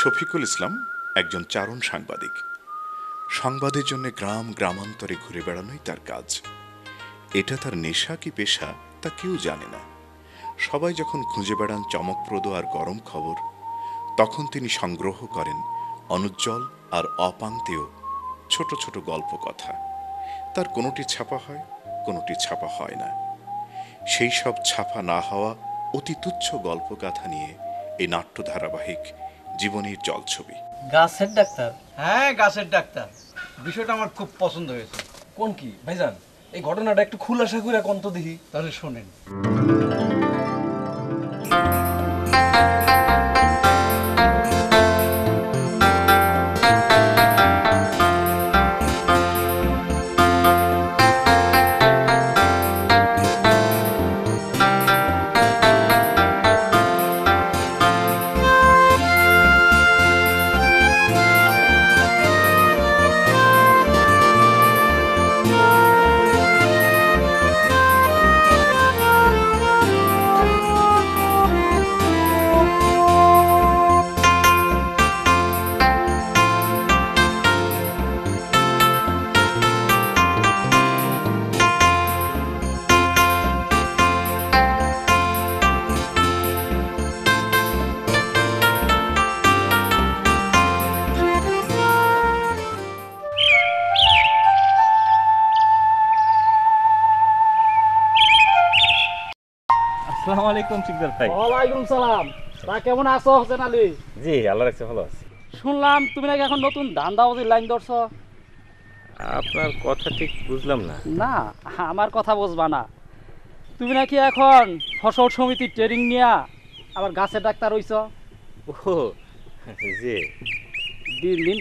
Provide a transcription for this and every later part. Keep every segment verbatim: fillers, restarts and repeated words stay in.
শফিকুল ইসলাম একজন চারণ সাংবাদিক। সংবাদের জন্য গ্রাম গ্রামান্তরে ঘুরে বেড়ানোই তার কাজ। এটা তার নেশা কি পেশা তা কেউ জানে না। সবাই যখন খুঁজে বেড়ান চমকপ্রদ আর গরম খবর, তখন তিনি সংগ্রহ করেন অনুজ্জ্বল আর অপান্তেয় ছোট ছোট গল্প কথা। তার কোনোটি ছাপা হয়, কোনোটি ছাপা হয় না। সেই সব ছাপা না হওয়া অতি তুচ্ছ গল্প কথা নিয়ে এই নাট্য ধারাবাহিক জীবনের জলছবি। গাছের ডাক্তার, হ্যাঁ গাছের ডাক্তার বিষয়টা আমার খুব পছন্দ হয়েছে। কোন কি ভাইজান, এই ঘটনাটা একটু খুলাসা করে কোন তো দেখি। তাহলে শোনেন,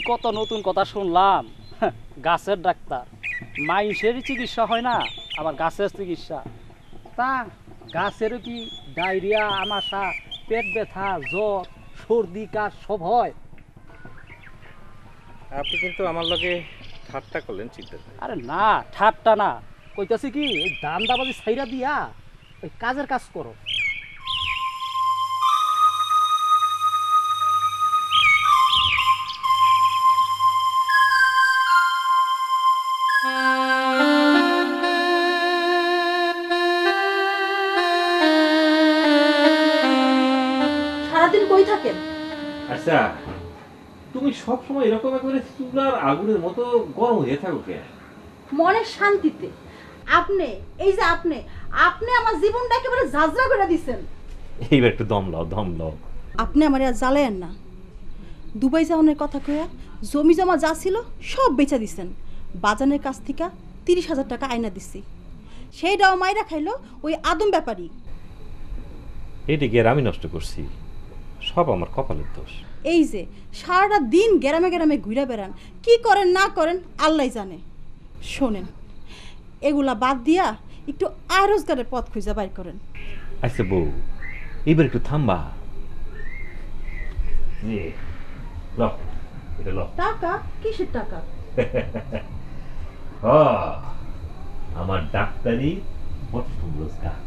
কত নতুন কথা শুনলাম। গাছের ডাক্তার, মানুষের চিকিৎসা হয় না আবার গাছের চিকিৎসা। তা গাছেরও কি ডায়রিয়া, আমাশা, পেট ব্যথা, জ্বর, সর্দি, কাশ সব হয়? আপনি কিন্তু আমার লগে ঠাট্টা করলেন চিৎকার। আরে না ঠাট্টা না, কইতাছি কি এই দান্দাবাজি ছাইরা দিয়া ওই কাজের কাজ করো। আচ্ছা তুমি সব সময় এরকম করে চুলার আগুনের মতো গরম হয়ে থাকো কেন? মনে শান্তিতে। আপনি এই যে আপনি আপনি আমার জীবনটা একেবারে ঝাঁঝরা করে দিবেন। এইবার একটু দম নাও, দম নাও। আপনি আমারে আর জ্বালায়েন না। দুবাই যাওয়ার কথা কইয়া জমি জমা যা ছিল সব বেচা দিবেন। বাজানের কাছ থেকে তিরিশ হাজার টাকা আয়না দিছি, সেইটাও মাইরা খাইলো ওই আদম ব্যাপারী। এইটাকে আর আমি নষ্ট করছি? সব আমার কপালের দোষ। এই যে সারাটা দিন গ্রামে গ্রামে ঘুরে বেড়ান, কি করেন না করেন আল্লাহ জানে। শোনেন, এগুলা বাদ দিয়া একটু আয় রোজগারের পথ খুঁজে বাইর করেন। আচ্ছা বউ, এবার একটু থামবা। টাকা কিসের টাকা? আমার ডাক্তারি রোজগার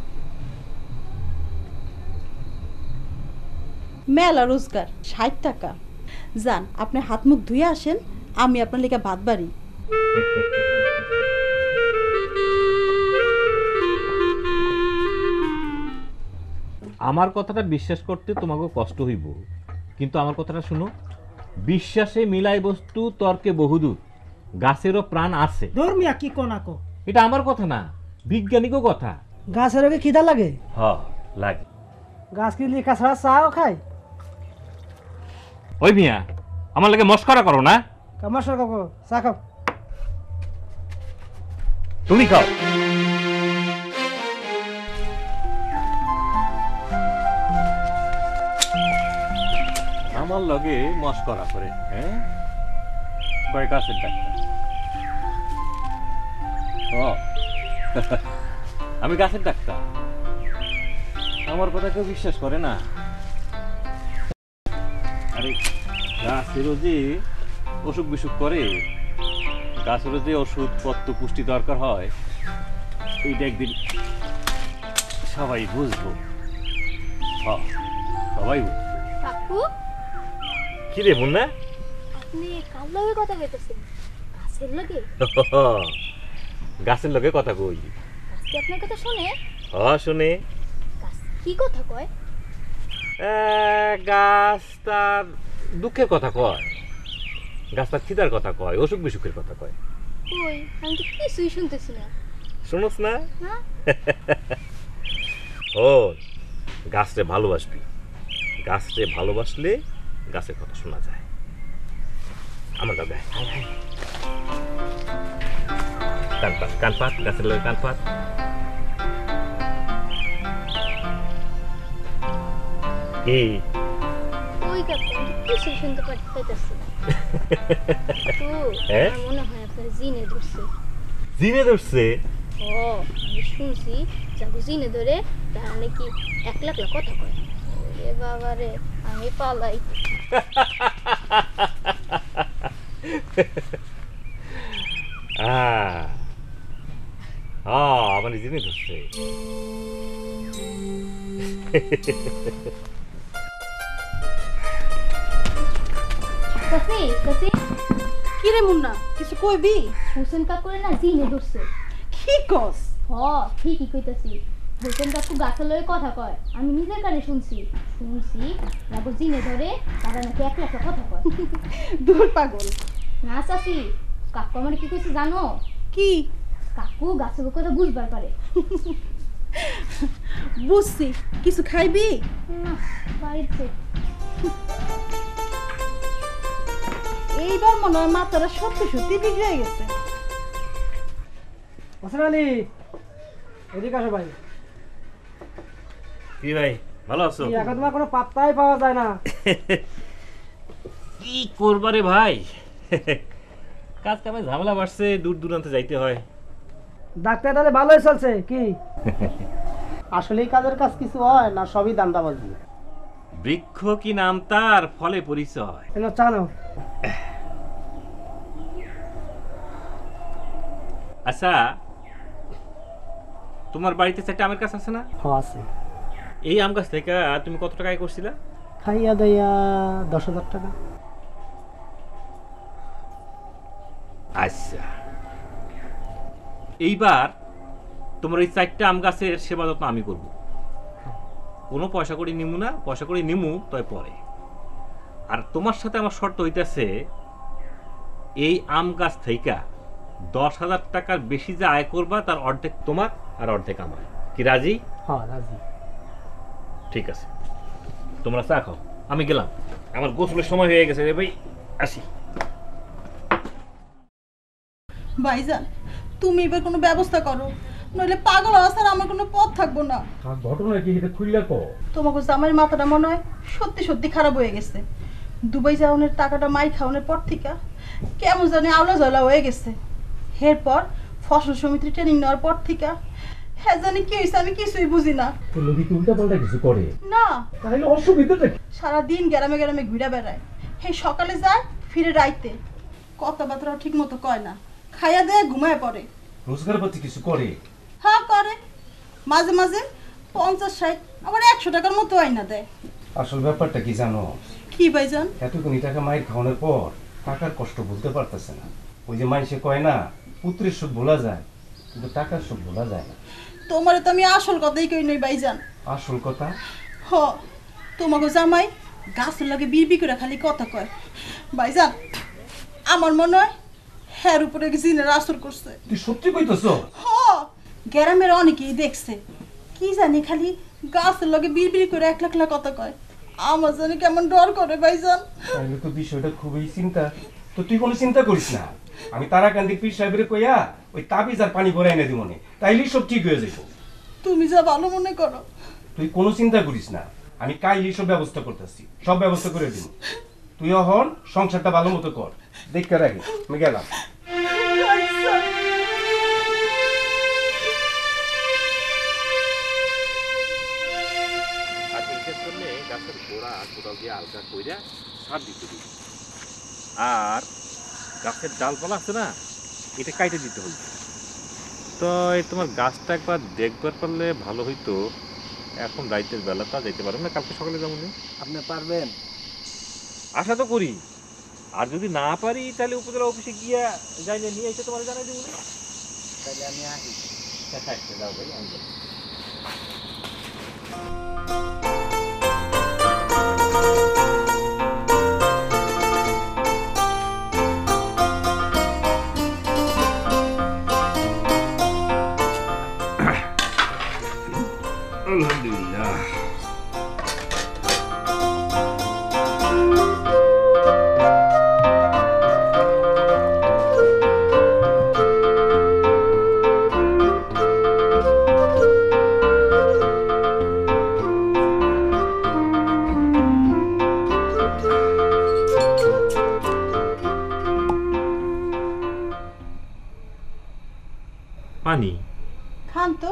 মেলা রোজগার ষাট টাকা। যান আপনি হাত মুখ ধুয়ে আসেন, আমি আপনার লেখা ভাত বাড়ি। আমার কথাটা বিশ্বাস করতে তোমাকে কষ্ট হইব, কিন্তু আমার কথাটা শুনো, বিশ্বাসে মিলাই বস্তু, তর্কে বহুদূর। গাছেরও প্রাণ আছে। ধর্মিয়া কি কোনাকো, এটা আমার কথা না, বিজ্ঞানীকও কথা। গাছেরও কি খিদা লাগে? হ্যাঁ লাগে। গাছ কি লিখা ছাড়া চাও খায়? ওই মিয়া আমার লাগে মস্করা করো না। মস্করা করো, চা খাও। তুমি খাও। আমার লগে মস্করা করে? হ্যাঁ কয় গাছের ডাক্তার? ও আমি গাছের ডাক্তার, আমার কথা কেউ বিশ্বাস করে না। আরে গাছেরও যে অসুখ বিসুখ করে, গাছেরও যে ওষুধ পত্র পুষ্টি দরকার হয়, এইটা একদিন সবাই বুঝবো। সবাই বুঝবো। কি রে বন্যা, আপনি কার লগে কথা কইতেছেন? গাছের লগে? গাছের লগে কথা কই। গাছটি আপনার কথা শুনে? হ্যাঁ শুনে। গাছ কি কথা কয়? গাছ তার দুঃখের কথা কয়, গাছ তার খিদার কথা কয়, অসুখ বিসুখের কথা কয়। কই আমি তো কিছুই শুনতেছি না। শুনোস না? হ্যাঁ। ও গাছরে ভালোবাসবি, গাছরে ভালোবাসলে গাছের কথা শোনা যায়। আমার দাদা কানপাত কানপাত গাছের লগে কানপাত। আমি পালাই। আমার জিনে ধরছে। আমি নিজের কানে শুনছি শুনছি জিনে ধরে তারা নাকি এক একটা কথা কয়। দূর পাগল। না চাচি, কাকু আমার কি কইছে জানো? কি? কাকু গাছের কথা বুঝবার পারে। বুঝছি। কিছু খাইবি? না বাড়িতে। এইবার মনে হয় মাথাটা সত্যি সত্যি বিগড়ে গেছে। আসসালামু আলাইকুম। এদিকে আসো ভাই। কি ভাই ভালো আছো? এই এখন তোমার কোনো পাত্তাই পাওয়া যায় না। কি করব রে ভাই, কাজ কামে ঝামেলা বাড়ছে, দূর দূরান্তে যাইতে হয়। ডাক্তার তাহলে ভালোই চলছে কি? আসলে কাজের কাজ কিছু হয় না, সবই দান্দাবাজি। বৃক্ষ কি নাম তার, ফলে পরিচয়। এলো চানো। আচ্ছা তোমার বাড়িতে একটা আমের গাছ আছে না? হ্যাঁ আছে। এই আম গাছ থেকে তুমি কত টাকা করছিলা? খাইয়া দাইয়া দশ হাজার টাকা। আচ্ছা এইবার তোমার এই চারটা আম গাছের সেবা যত্ন আমি করব, কোনো পয়সা করে নিমু না, পয়সা করে নিমু তয় পরে। আর তোমার সাথে আমার শর্ত হইতেছে, এই আম গাছ থেকে দশ হাজার টাকার বেশি যে আয় করবা তার অর্ধেক তোমার আর অর্ধেক আমার। কি রাজি? হ্যাঁ রাজি। ঠিক আছে তোমরা চা খাও, আমি গেলাম, আমার গোসলের সময় হয়ে গেছে রে ভাই, আসি। ভাইজান তুমি এবার কোনো ব্যবস্থা করো, নইলে পাগল অবস্থার আমার কোনো পথ থাকবো না। ঘটনা কি এটা খুললা কো? তোমাকে জামাইয়ের মাথাটা মনে হয় সত্যি সত্যি খারাপ হয়ে গেছে। দুবাই যাওয়ানোর টাকাটা মাই খাওয়ানোর পর থেকে কেমন জানি আওলা ঝলা হয়ে গেছে। এরপর ফসল সমিতি ট্রেনিং নেওয়ার পর থেকে হ্যাঁ জানি কি হয়েছে আমি কিছুই বুঝি না। কিছু করে না তাহলে অসুবিধা থাকে। সারাদিন গ্রামে গ্রামে ঘুরে বেড়ায়, হে সকালে যায় ফিরে রাইতে, কথাবার্তাও ঠিক মতো কয় না, খাইয়া দেয়া ঘুমায় পড়ে। রোজগার পাতি কিছু করে? হ্যাঁ করে, মাঝে মাঝে পঞ্চাশ ষাট আবার একশো টাকার মতো আইনা দেয়। আসল ব্যাপারটা কি জানো? কি ভাইজান? এতক্ষণ টাকা মায়ের খাওয়ানোর পর টাকার কষ্ট বুঝতে পারতেছে না। ওই যে মাই সে কয় না পুত্রের সুখ ভোলা যায় কিন্তু টাকার সুখ ভোলা যায় না। তোমার তো আমি আসল কথাই কই নাই ভাইজান। আসল কথা? হ তোমাকে জামাই গাছের লাগে বিড়বি করে খালি কথা কয়। ভাইজান আমার মনে হয় হ্যাঁ উপরে জিনের আসর করছে। তুই সত্যি কইতেছ? হ্যাঁ গ্রামের অনেকেই দেখছে, কি জানি খালি গাছের লগে বিড়বিড় করে এক লাখ লাখ কথা কয়। আমার জানি কেমন ডর করে ভাইজান। আমি তো বিষয়টা খুবই চিন্তা। তো তুই কোনো চিন্তা করিস না, আমি তারাকান্দি পীর সাহেবের কইয়া ওই তাবিজ আর পানি ভরে এনে দিমনে, তাইলেই সব ঠিক হয়ে যাইব। তুমি যা ভালো মনে করো। তুই কোনো চিন্তা করিস না, আমি কাইলেই সব ব্যবস্থা করতেছি, সব ব্যবস্থা করে দিব। তুই এখন সংসারটা ভালো মতো কর, দেখতে রাখি আমি গেলাম। আর গাছের ডালপালা আছে না, এটা কাইটে দিতে হবে। তো তোমার গাছটা একবার দেখবার পারলে ভালো হইতো। এখন রাইতের বেলাটা যেতে পারবো না, কালকে সকালে যাবো। আপনি পারবেন? আশা তো করি। আর যদি না পারি তাহলে উপজেলা অফিসে গিয়া যাইলে নিয়ে এসে তোমার জানাই দেবো। তাহলে আমি আসি, থাকতে যাও ভাই, আমি যাই। পানি খান তো।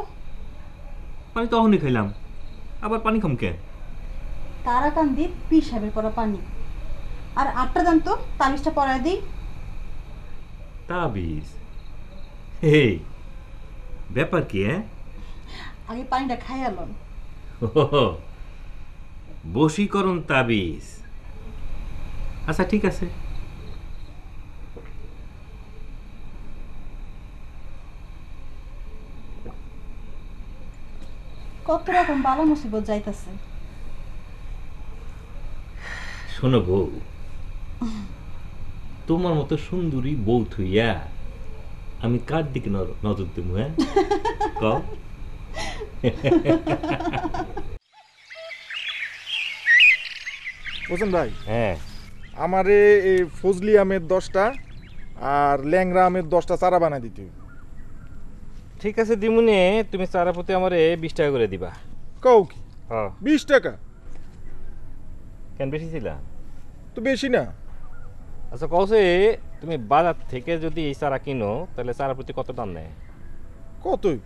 পানি তো অহনি খাইলাম, আবার পানি খাম কেন? তারাকান্দি পি সাহেবের করা পানি। আর আটটা দান তো, তাবিজটা পরায় দিই। তাবিজ? হে, ব্যাপার কি? হ্যাঁ, আগে পানিটা খাই আলন। বশীকরণ তাবিজ? আচ্ছা ঠিক আছে। কত রকম বালা মুসিবত যাইতেছে। শোনো বউ, তোমার মতো সুন্দরী বউ থুইয়া আমি কার দিকে নজর দিব? হ্যাঁ, কও। হোসেন ভাই, হ্যাঁ, আমারে এই ফজলি আমের দশটা আর ল্যাংরা আমের দশটা চারা বানাই দিতে। ঠিক আছে দিমুনে, তুমি চারা প্রতি আমার বিশ টাকা করে দিবা। কও কি? হ্যাঁ, বিশ টাকা কেন বেশি ছিল? তো বেশি না। আচ্ছা কও সে, তুমি বাজার থেকে যদি এই চারা কিনো তাহলে চারা প্রতি কত দাম নেয়? কতই,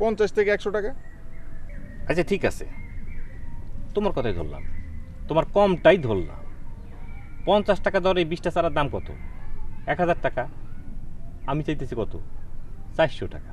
পঞ্চাশ থেকে একশো টাকা। আচ্ছা ঠিক আছে, তোমার কথাই ধরলাম, তোমার কমটাই ধরলাম। পঞ্চাশ টাকা ধর, এই বিশটা চারার দাম কত? এক হাজার টাকা। আমি চাইতেছি কত? চারশো টাকা।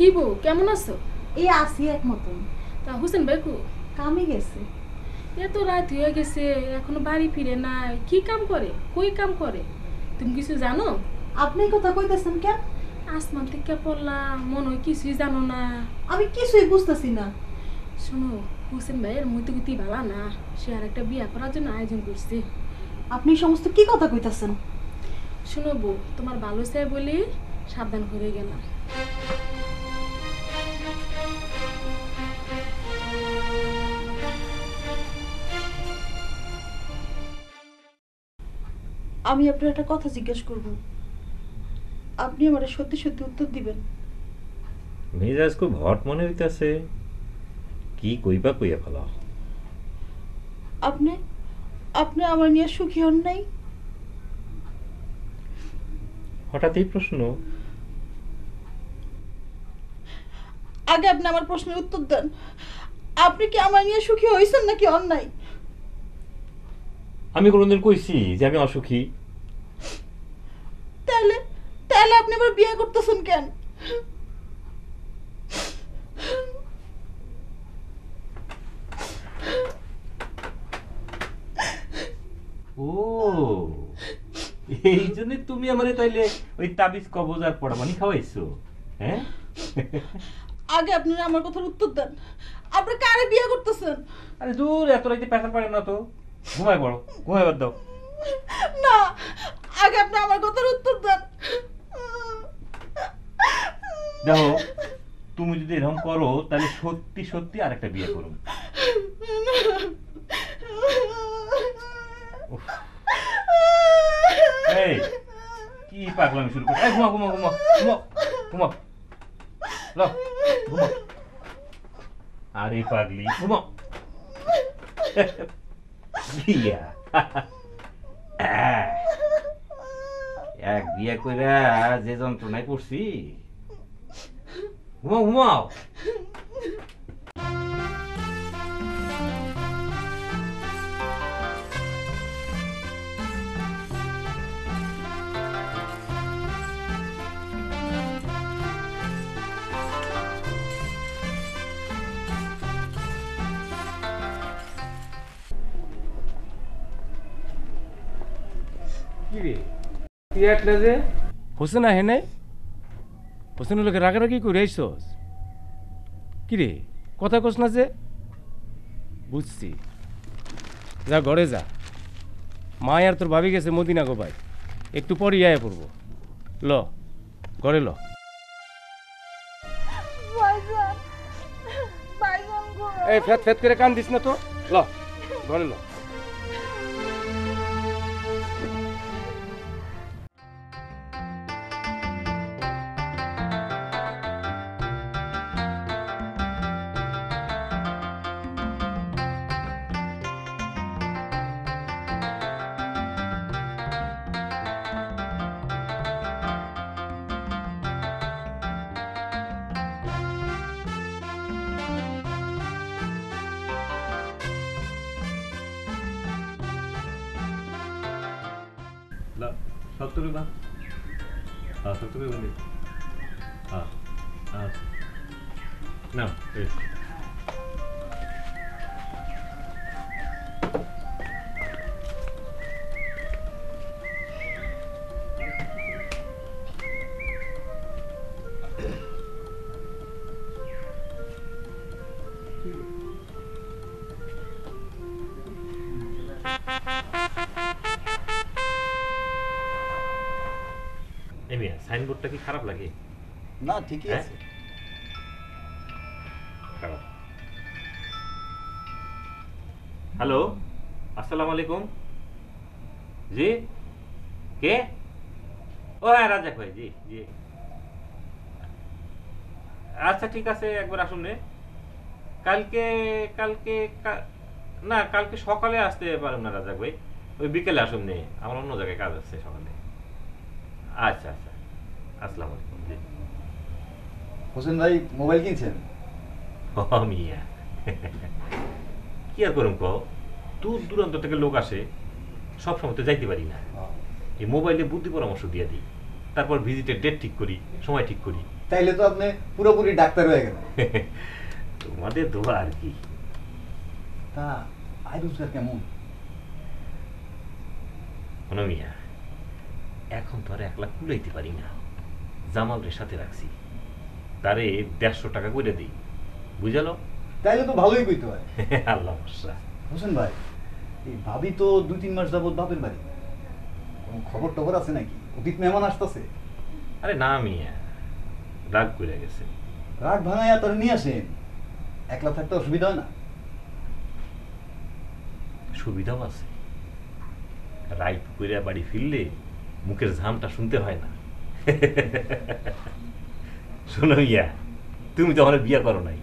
কি বউ, কেমন আছো? এই আসি এক মতন। তা হোসেন ভাই কো? কামে গেছে। এত রাত হয়ে গেছে, এখনো বাড়ি ফিরে নাই। কি কাম করে? কই কাম করে তুমি কিছু জানো? আপনি কথা কইতেছেন কেন? আসমান থেকে পড়লাম, মনে হয় কিছুই জানো না। আমি কিছুই বুঝতেছি না। শোনো, হোসেন ভাইয়ের মতিগতি ভালো না, সে আর একটা বিয়া করার জন্য আয়োজন করছে। আপনি সমস্ত কি কথা কইতেছেন? শোনো বউ, তোমার ভালো চাই বলি সাবধান করে গেলাম। আমি আপনার একটা কথা জিজ্ঞেস করব, আপনি আমারে সত্যি সত্যি উত্তর দিবেন। মেজাজ খুব হট মনে হইতাছে, কি কইবা কইয়া ফেলা। আপনি আপনি আমার নিয়ে সুখী হন নাই? হঠাৎ এই প্রশ্ন? আগে আপনি আমার প্রশ্নের উত্তর দেন। আপনি কি আমার নিয়ে সুখী হইছেন নাকি অন্যায়? আমি কোনদিন কইছি যে আমি অসুখী? তাহলে তাহলে আপনি আবার বিয়ে করতেছেন কেন? ও, এই জন্য তুমি আমারে তাইলে ওই তাবিজ কবজ আর পড়া পানি খাওয়াইছো? হ্যাঁ, আগে আপনি আমার কথার উত্তর দেন, আপনি কারে বিয়ে করতেছেন? আরে দূর, এত রাতে পেশার পারে না তো। ঘুমাই পড়ো, ঘুমাইবার দাও। না, আগে আপনি আমার কথার উত্তর দেন। দেখো, তুমি যদি এরকম করো তাহলে সত্যি সত্যি আরেকটা বিয়ে করো। এই কি পাগলামি শুরু করো? ঘুমা ঘুমা ঘুমা ঘুমা ঘুমা ঘুমা। আরে পাগলি, ঘুমা। Yeah. এক বিয়ে করে যে যন্ত্রণায় পড়ছি হুমা হুমাও হোসেন আহে নাই হোসেন লোকে রাগারাগি করে আইসস কিরে কথা কস না যে বুঝছি যা ঘরে যা মায় আর তোর ভাবি গেছে মদিনা গো ভাই একটু পরই আয়া পড়বো ল ঘরে ল এই ফ্যাত ফ্যাত করে কান দিস না তো ল ঘরে ল সত্তরবা হ্যাঁ সত্তরবা বলি হ্যাঁ হ্যাঁ না এই সাইনবোর্ডটা কি খারাপ লাগে না ঠিকই আছে হ্যালো আসসালামু আলাইকুম জি কে ও হ্যাঁ রাজা ভাই জি জি আচ্ছা ঠিক আছে একবার আসুন নে কালকে কালকে না কালকে সকালে আসতে পারবেন না রাজা ভাই ওই বিকেলে আসুন নে আমার অন্য জায়গায় কাজ আছে সকালে আচ্ছা আচ্ছা আসসালামু আলাইকুম জি হোসেন ভাই মোবাইল কিনছেন ও মিয়া কি আর করুম কও দূর দূরান্ত থেকে লোক আসে সব সময় তো যাইতে পারি না এই মোবাইলে বুদ্ধি পরামর্শ দিয়ে দিই তারপর ভিজিটের ডেট ঠিক করি সময় ঠিক করি তাইলে তো আপনি পুরোপুরি ডাক্তার হয়ে গেলেন তোমাদের দোয়া আর কি তা আই রোজগার কেমন কোনো মিয়া এখন তো আর একলা কুলাইতে পারি না জামালের সাথে রাখছি তারে দেড়শো টাকা করে দিই বুঝালো তাইলে তো ভালোই কইতে হয় আল্লাহ ভরসা হোসেন ভাই এই ভাবি তো দুই তিন মাস যাবত বাপের বাড়ি কোনো খবর টবর আছে নাকি অতীত মেহমান আসতেছে আরে না মিয়া রাগ করে গেছে রাগ ভাঙাইয়া তোর নিয়ে আসেন একলা থাকতে অসুবিধা হয় না সুবিধাও আছে রাইট করে বাড়ি ফিরলে মুখের ঝামটা শুনতে হয় না শোনো ইয়া তুমি তো আমার বিয়া করো নাই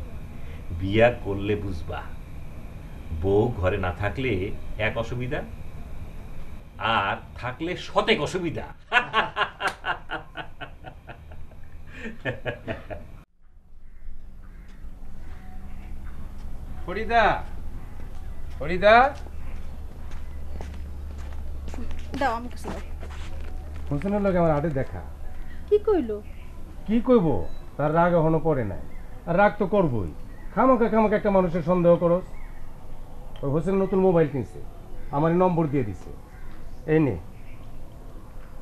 বিয়া করলে বুঝবা বউ ঘরে না থাকলে এক অসুবিধা আর থাকলে শতেক অসুবিধা ফরিদা ফরিদা দাও আমি কিছু হোসেনের লোক আমার আটে দেখা কি কইল কি কইব তার রাগ এখনো পড়ে নাই আর রাগ তো করবই খামাকা খামাকা একটা মানুষের সন্দেহ করো ওই হোসেন নতুন মোবাইল কিনছে আমার নম্বর দিয়ে দিছে এই নে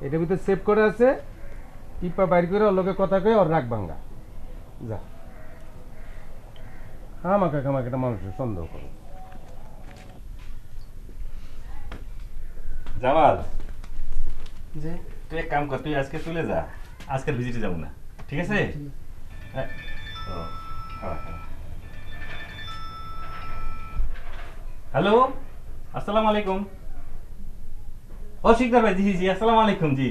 এটার ভিতরে সেভ করে আছে টিপা বাইর করে ওর লোকে কথা কয়ে ওর রাগ ভাঙ্গা যা খামাকা খামাকা একটা মানুষের সন্দেহ করো জামাল যে তুই এক কাম কর তুই আজকে চলে যা আজকের ভিজিটে যাবো না ঠিক আছে হ্যালো আসসালামু আলাইকুম ও শিকদার ভাই জি জি আসসালামু আলাইকুম জি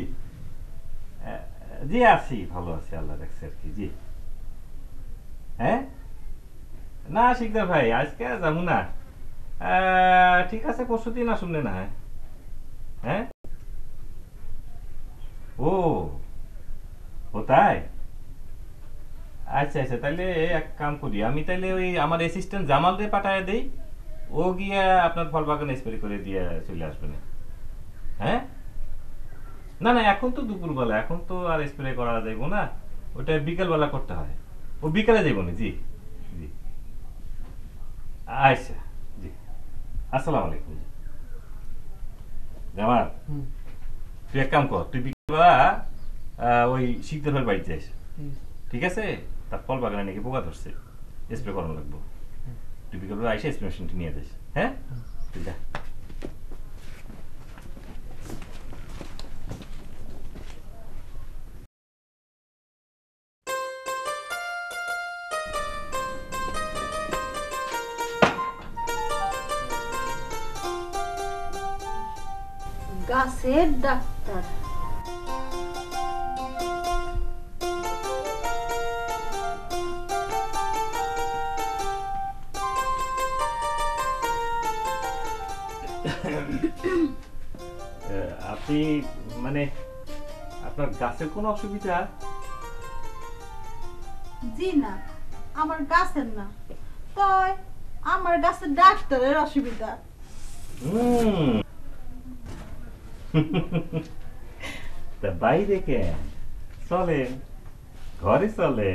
জি আছি ভালো আছি আল্লাহ রাখছে আর কি জি হ্যাঁ না শিকদার ভাই আজকে যাবো না ঠিক আছে পরশু দিন আসুন না হয়। হ্যাঁ ও ও তাই, আচ্ছা আচ্ছা, তাহলে এক কাম করি আমি, তাহলে ওই আমার অ্যাসিস্ট্যান্ট জামালদের পাঠায় দেই, ও গিয়া আপনার ফল বাগানে স্প্রে করে দিয়ে চলে আসবে না। হ্যাঁ না না এখন তো দুপুরবেলা, এখন তো আর স্প্রে করা যাইব না, ওটা বিকেলবেলা করতে হয়, ও বিকেলে যাইব না। জি জি আচ্ছা জি, আসসালামু আলাইকুম। জামাল তুই এক কাম কর, তুই বিকেলবেলা ওই শিখদের বাড়িতে যাইস, ঠিক আছে? তার ফল বাগানে নাকি পোকা ধরছে, স্প্রে করানো লাগবো, তুই বিকেলবেলা আইসে স্প্রেশনটি নিয়ে যাস। হ্যাঁ ঠিক আছে। গাছের ডাক্তার আপনি, মানে আপনার গাছের কোনো অসুবিধা? জি না, আমার গাছের না, তাই আমার গাছের ডাক্তারের অসুবিধা। হুম তা বাইরে কেন, চলে ঘরে চলে।